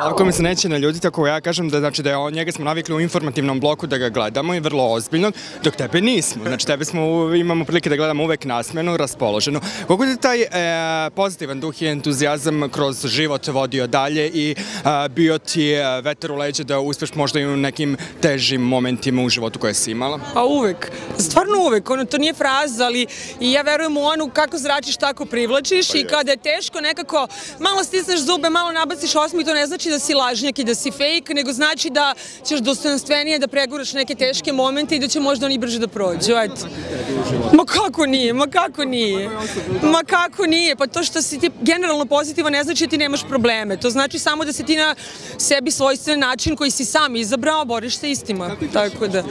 Slavko mi se neće naljuditi ako ja kažem da njega smo navikli u informativnom bloku da ga gledamo i vrlo ozbiljno, dok tebe nismo. Znači tebe imamo prilike da gledamo uvek nasmejano, raspoloženo. Kako je taj pozitivan duh i entuzijazam kroz život vodio dalje i bio ti vetar u leđa da uspeš možda i u nekim težim momentima u životu koje si imala? Pa uvek, stvarno uvek, to nije fraza, ali ja verujem u onu kako zračiš tako privlačiš i kada je teško nekako malo stisneš zube, malo nabaciš osmih, to ne znači da si lažnjak i da si fejk, nego znači da ćeš dostojanstvenije da preguraš neke teške momente i da će možda oni brže da prođu. Ma kako nije, pa to što si ti generalno pozitivan ne znači da ti nemaš probleme, to znači samo da si ti na sebi svojstven način koji si sam izabrao, boriš se istima, tako da...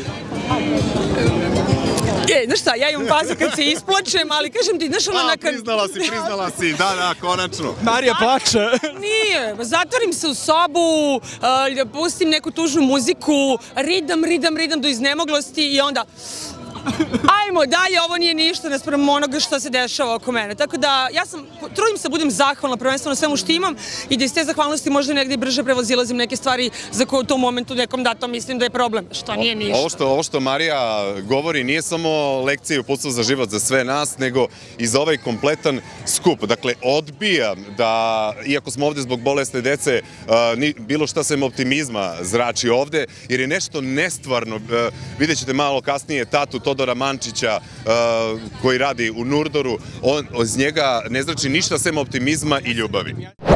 Znaš šta, ja imam fazu kad se isplačem, ali kažem ti, znaš ono nakon... Priznala si, da, konačno. Marija plače. Nije, zatvorim se u sobu, pustim neku tužnu muziku, ridam do iznemoglosti i onda... Ajmo dalje, ovo nije ništa naspram onoga što se dešava oko mene. Tako da, ja sam, trudim se da budem zahvalna prvenstveno svemu što imam i da iz te zahvalnosti možda negdje brže prevozilazim neke stvari za koje u tom momentu nekom datom mislim da je problem, što nije ništa. Ovo što Marija govori nije samo lekcija i uputstvo za život za sve nas, nego i za ovaj kompletan skup. Dakle, odbijam da, iako smo ovde zbog bolesne dece, bilo šta sem optimizma zrači ovde, jer je nešto nestvarno. Vidjet ćete malo kasnije tatu Todora Mančića koji radi u Nurdoru, on iz njega ne zrači ništa sem optimizma i ljubavi.